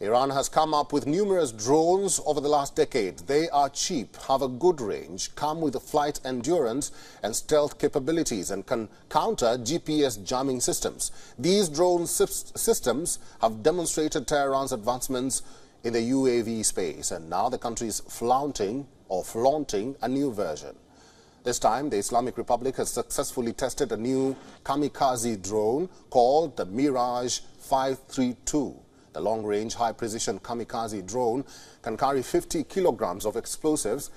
Iran has come up with numerous drones over the last decade. They are cheap, have a good range, come with a flight endurance and stealth capabilities, and can counter GPS jamming systems. These drone systems have demonstrated Tehran's advancements in the UAV space, and now the country is flaunting a new version. This time, the Islamic Republic has successfully tested a new kamikaze drone called the Mirage 532. The long-range, high-precision kamikaze drone can carry 50 kilograms of explosives.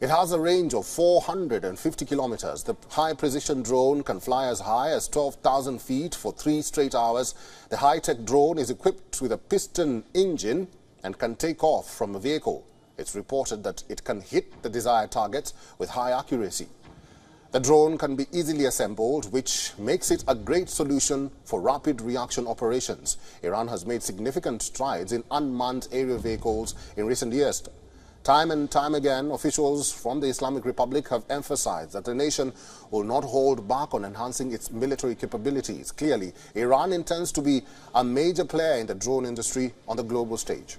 It has a range of 450 kilometers. The high-precision drone can fly as high as 12,000 feet for 3 straight hours. The high-tech drone is equipped with a piston engine and can take off from a vehicle. It's reported that it can hit the desired targets with high accuracy. The drone can be easily assembled, which makes it a great solution for rapid reaction operations. Iran has made significant strides in unmanned aerial vehicles in recent years. Time and time again, officials from the Islamic Republic have emphasized that the nation will not hold back on enhancing its military capabilities. Clearly, Iran intends to be a major player in the drone industry on the global stage.